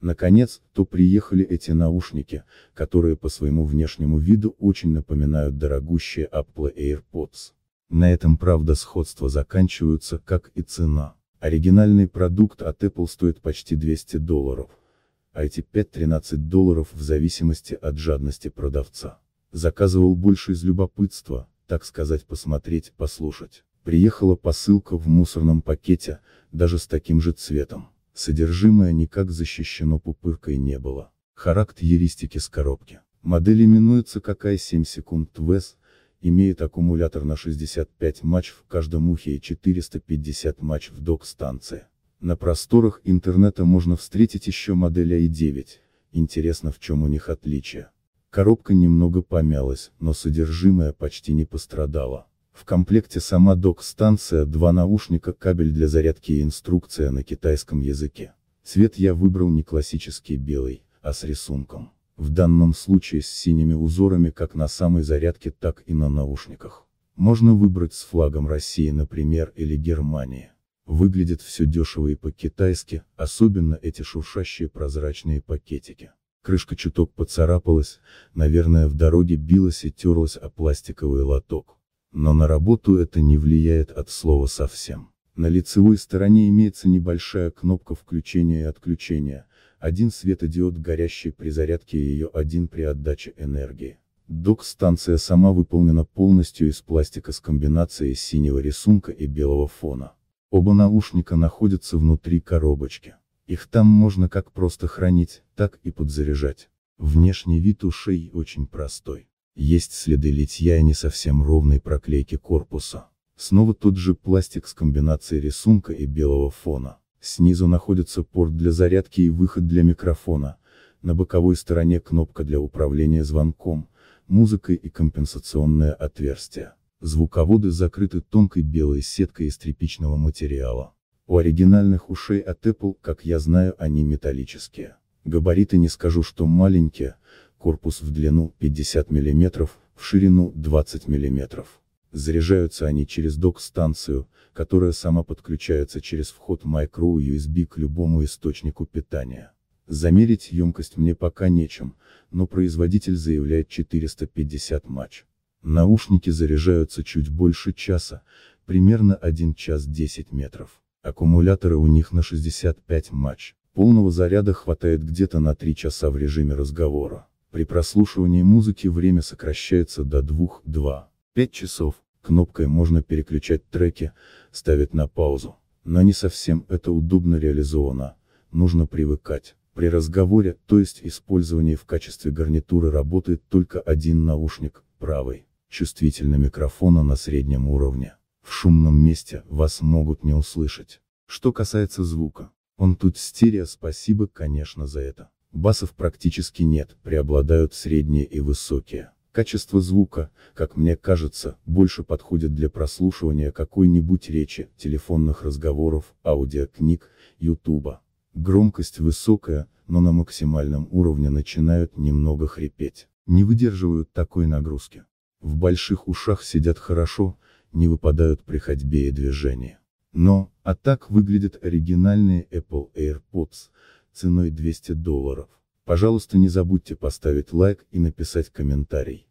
Наконец, то приехали эти наушники, которые по своему внешнему виду очень напоминают дорогущие Apple AirPods. На этом, правда, сходства заканчиваются, как и цена. Оригинальный продукт от Apple стоит почти $200, а эти 5-13 долларов в зависимости от жадности продавца. Заказывал больше из любопытства, так сказать, посмотреть, послушать. Приехала посылка в мусорном пакете, даже с таким же цветом. Содержимое никак защищено пупыркой не было. Характеристики с коробки. Модель именуется как i7 TWS, имеет аккумулятор на 65 Вт в каждом ухе и 450 Вт в док-станции. На просторах интернета можно встретить еще модель i9, интересно, в чем у них отличие. Коробка немного помялась, но содержимое почти не пострадало. В комплекте сама док-станция, 2 наушника, кабель для зарядки и инструкция на китайском языке. Цвет я выбрал не классический белый, а с рисунком. В данном случае с синими узорами как на самой зарядке, так и на наушниках. Можно выбрать с флагом России, например, или Германии. Выглядит все дешево и по-китайски, особенно эти шуршащие прозрачные пакетики. Крышка чуток поцарапалась, наверное, в дороге билась и терлась о пластиковый лоток. Но на работу это не влияет от слова совсем. На лицевой стороне имеется небольшая кнопка включения и отключения, один светодиод, горящий при зарядке, и еще один при отдаче энергии. Док-станция сама выполнена полностью из пластика с комбинацией синего рисунка и белого фона. Оба наушника находятся внутри коробочки. Их там можно как просто хранить, так и подзаряжать. Внешний вид ушей очень простой. Есть следы литья и не совсем ровной проклейки корпуса. Снова тот же пластик с комбинацией рисунка и белого фона. Снизу находится порт для зарядки и выход для микрофона. На боковой стороне кнопка для управления звонком, музыкой и компенсационное отверстие. Звуководы закрыты тонкой белой сеткой из тряпичного материала. У оригинальных ушей от Apple, как я знаю, они металлические. Габариты не скажу, что маленькие. Корпус в длину 50 мм, в ширину 20 мм. Заряжаются они через док-станцию, которая сама подключается через вход micro-USB к любому источнику питания. Замерить емкость мне пока нечем, но производитель заявляет 450 Вт. Наушники заряжаются чуть больше часа, примерно 1 час 10 метров. Аккумуляторы у них на 65 Вт. Полного заряда хватает где-то на 3 часа в режиме разговора. При прослушивании музыки время сокращается до 2-2,5 часов. Кнопкой можно переключать треки, ставить на паузу. Но не совсем это удобно реализовано, нужно привыкать. При разговоре, то есть использовании в качестве гарнитуры, работает только один наушник, правый, чувствительно микрофона на среднем уровне. В шумном месте вас могут не услышать. Что касается звука, он тут стерео, спасибо, конечно, за это. Басов практически нет, преобладают средние и высокие. Качество звука, как мне кажется, больше подходит для прослушивания какой-нибудь речи, телефонных разговоров, аудиокниг, ютуба. Громкость высокая, но на максимальном уровне начинают немного хрипеть. Не выдерживают такой нагрузки. В больших ушах сидят хорошо, не выпадают при ходьбе и движении. Но, а так выглядят оригинальные Apple AirPods, ценой $200. Пожалуйста, не забудьте поставить лайк и написать комментарий.